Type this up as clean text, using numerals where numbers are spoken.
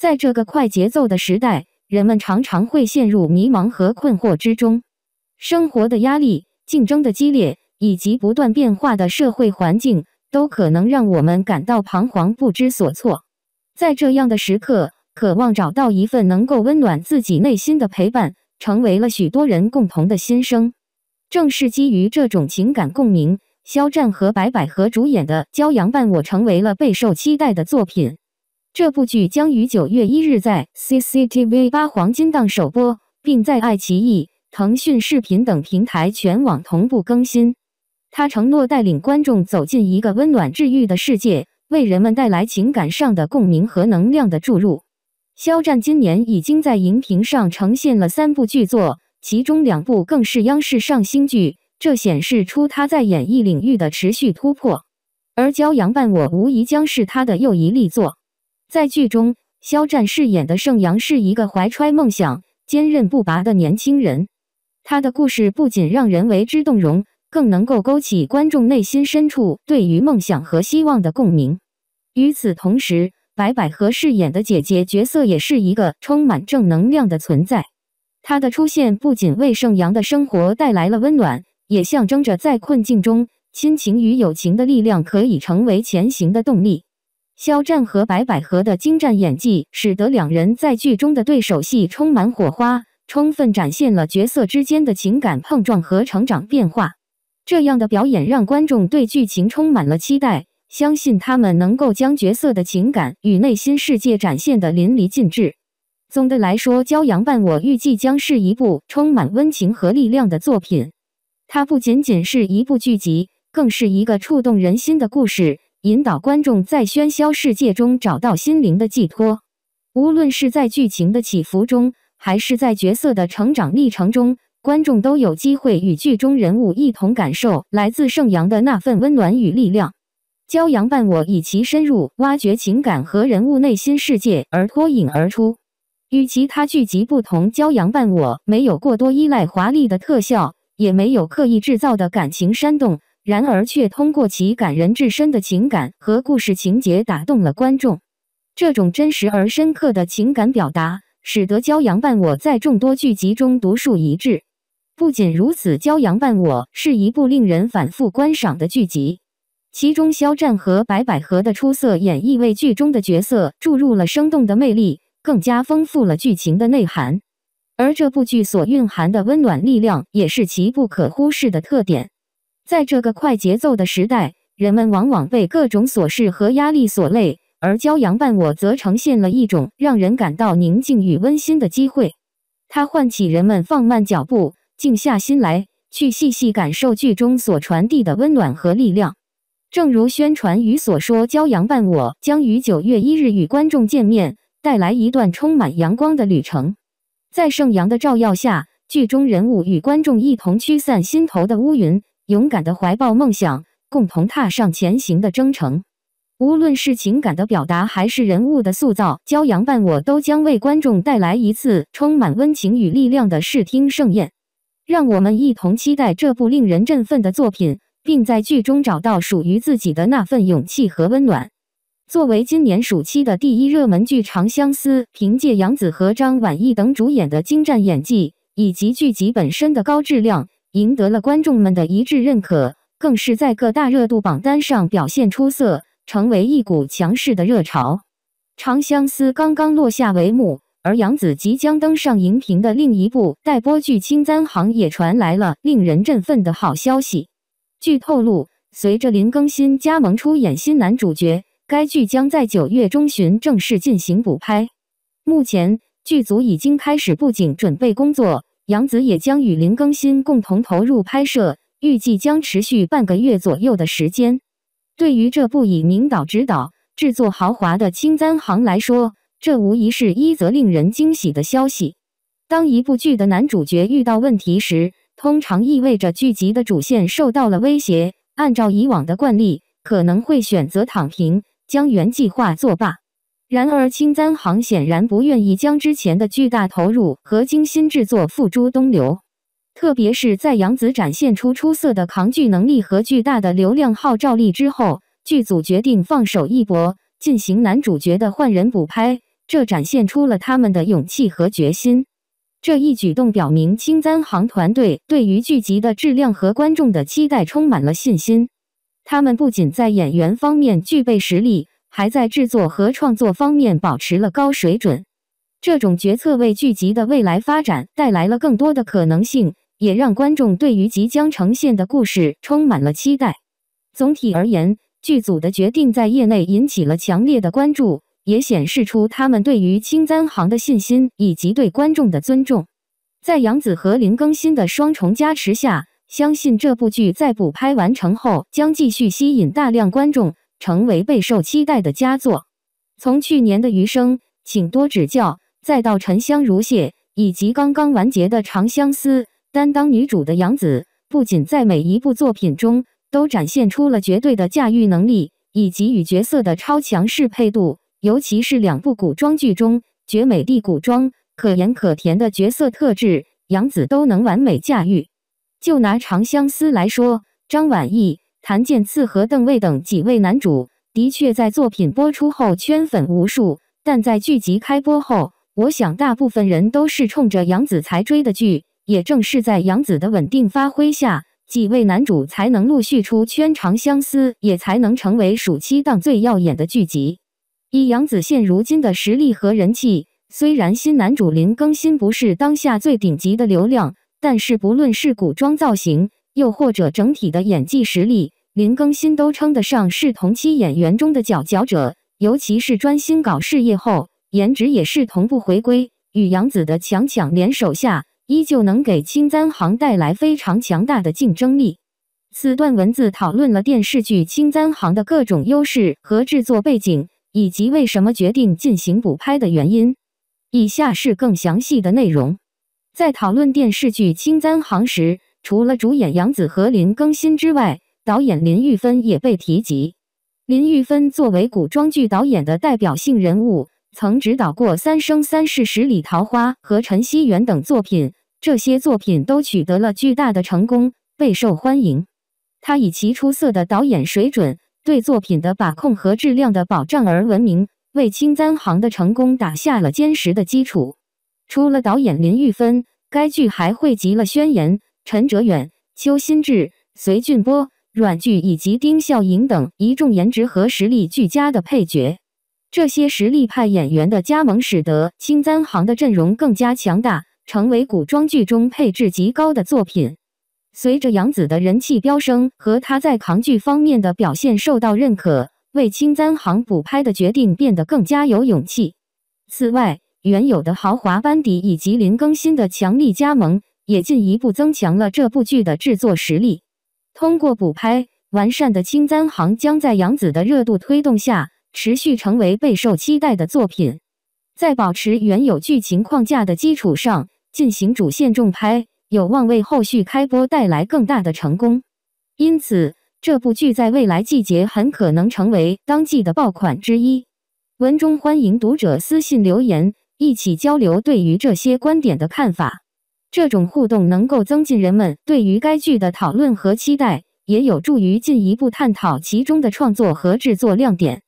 在这个快节奏的时代，人们常常会陷入迷茫和困惑之中。生活的压力、竞争的激烈，以及不断变化的社会环境，都可能让我们感到彷徨不知所措。在这样的时刻，渴望找到一份能够温暖自己内心的陪伴，成为了许多人共同的心声。正是基于这种情感共鸣，肖战和白百合主演的《骄阳伴我》成为了备受期待的作品。这部剧将于9月1日在 CCTV8 黄金档首播，并在爱奇艺、腾讯视频等平台全网同步更新。他承诺带领观众走进一个温暖治愈的世界，为人们带来情感上的共鸣和能量的注入。肖战今年已经在荧屏上呈现了3部剧作，其中2部更是央视上新剧，这显示出他在演艺领域的持续突破。而《骄阳伴我》无疑将是他的又一力作。在剧中，肖战饰演的盛阳是一个怀揣梦想、坚韧不拔的年轻人。他的故事不仅让人为之动容，更能够勾起观众内心深处对于梦想和希望的共鸣。与此同时，白百合饰演的姐姐角色也是一个充满正能量的存在。她的出现不仅为盛阳的生活带来了温暖，也象征着在困境中，亲情与友情的力量可以成为前行的动力。肖战和白百合的精湛演技，使得两人在剧中的对手戏充满火花，充分展现了角色之间的情感碰撞和成长变化。这样的表演让观众对剧情充满了期待，相信他们能够将角色的情感与内心世界展现得淋漓尽致。总的来说，《骄阳伴我》预计将是一部充满温情和力量的作品。它不仅仅是一部剧集，更是一个触动人心的故事，引导观众在喧嚣世界中找到心灵的寄托。无论是在剧情的起伏中，还是在角色的成长历程中，观众都有机会与剧中人物一同感受来自盛阳的那份温暖与力量。《骄阳伴我》以其深入挖掘情感和人物内心世界而脱颖而出。与其他剧集不同，《骄阳伴我》没有过多依赖华丽的特效，也没有刻意制造的感情煽动，然而却通过其感人至深的情感和故事情节打动了观众。这种真实而深刻的情感表达，使得《骄阳伴我》在众多剧集中独树一帜。不仅如此，《骄阳伴我》是一部令人反复观赏的剧集。其中肖战和白百合的出色演绎为剧中的角色注入了生动的魅力，更加丰富了剧情的内涵。而这部剧所蕴含的温暖力量也是其不可忽视的特点。在这个快节奏的时代，人们往往被各种琐事和压力所累，而《骄阳伴我》则呈现了一种让人感到宁静与温馨的机会。它唤起人们放慢脚步，静下心来，去细细感受剧中所传递的温暖和力量。正如宣传语所说，《骄阳伴我》将于9月1日与观众见面，带来一段充满阳光的旅程。在盛阳的照耀下，剧中人物与观众一同驱散心头的乌云，勇敢地怀抱梦想，共同踏上前行的征程。无论是情感的表达，还是人物的塑造，《骄阳伴我》都将为观众带来一次充满温情与力量的视听盛宴。让我们一同期待这部令人振奋的作品，并在剧中找到属于自己的那份勇气和温暖。作为今年暑期的第一热门剧《长相思》，凭借杨紫和张晚意等主演的精湛演技，以及剧集本身的高质量，赢得了观众们的一致认可，更是在各大热度榜单上表现出色，成为一股强势的热潮。《长相思》刚刚落下帷幕，而杨紫即将登上荧屏的另一部待播剧《青簪行》也传来了令人振奋的好消息。据透露，随着林更新加盟出演新男主角，该剧将在9月中旬正式进行补拍。目前，剧组已经开始布景准备工作，杨紫也将与林更新共同投入拍摄，预计将持续半个月左右的时间。对于这部以名导执导、制作豪华的《青簪行》来说，这无疑是一则令人惊喜的消息。当一部剧的男主角遇到问题时，通常意味着剧集的主线受到了威胁，按照以往的惯例，可能会选择躺平，将原计划作罢。然而青簪行显然不愿意将之前的巨大投入和精心制作付诸东流。特别是在杨紫展现出出色的扛剧能力和巨大的流量号召力之后，剧组决定放手一搏，进行男主角的换人补拍，这展现出了他们的勇气和决心。这一举动表明青簪行团队对于剧集的质量和观众的期待充满了信心。他们不仅在演员方面具备实力，还在制作和创作方面保持了高水准。这种决策为剧集的未来发展带来了更多的可能性，也让观众对于即将呈现的故事充满了期待。总体而言，剧组的决定在业内引起了强烈的关注，也显示出他们对于青簪行的信心以及对观众的尊重。在杨紫和林更新的双重加持下，相信这部剧在补拍完成后将继续吸引大量观众，成为备受期待的佳作。从去年的《余生》《请多指教》，再到《沉香如屑》以及刚刚完结的《长相思》，担当女主的杨紫不仅在每一部作品中都展现出了绝对的驾驭能力以及与角色的超强适配度，尤其是两部古装剧中绝美丽古装可盐可甜的角色特质，杨紫都能完美驾驭。就拿《长相思》来说，张晚意、谭健次和邓卫等几位男主的确在作品播出后圈粉无数，但在剧集开播后，我想大部分人都是冲着杨紫才追的剧，也正是在杨紫的稳定发挥下，几位男主才能陆续出圈，《长相思》也才能成为暑期档最耀眼的剧集。以杨紫现如今的实力和人气，虽然新男主林更新不是当下最顶级的流量，但是不论是古装造型，又或者整体的演技实力，林更新都称得上是同期演员中的佼佼者，尤其是专心搞事业后，颜值也是同步回归，与杨紫的强联手下，依旧能给青簪行带来非常强大的竞争力。此段文字讨论了电视剧青簪行的各种优势和制作背景，以及为什么决定进行补拍的原因。以下是更详细的内容。在讨论电视剧青簪行时，除了主演杨紫和林更新之外，导演林玉芬也被提及。林玉芬作为古装剧导演的代表性人物，曾指导过《三生三世十里桃花》和《晨曦缘》等作品，这些作品都取得了巨大的成功，备受欢迎。他以其出色的导演水准、对作品的把控和质量的保障而闻名，为青簪行的成功打下了坚实的基础。除了导演林玉芬，该剧还汇集了宣言、陈哲远、邱心志、隋俊波、阮剧以及丁孝颖等一众颜值和实力俱佳的配角。这些实力派演员的加盟使得青簪行的阵容更加强大，成为古装剧中配置极高的作品。随着杨紫的人气飙升和她在扛剧方面的表现受到认可，为青簪行补拍的决定变得更加有勇气。此外，原有的豪华班底以及林更新的强力加盟，也进一步增强了这部剧的制作实力。通过补拍，完善的青簪行将在杨紫的热度推动下，持续成为备受期待的作品。在保持原有剧情框架的基础上，进行主线重拍，有望为后续开播带来更大的成功。因此，这部剧在未来季节很可能成为当季的爆款之一。文中欢迎读者私信留言，一起交流对于这些观点的看法。这种互动能够增进人们对于该剧的讨论和期待，也有助于进一步探讨其中的创作和制作亮点。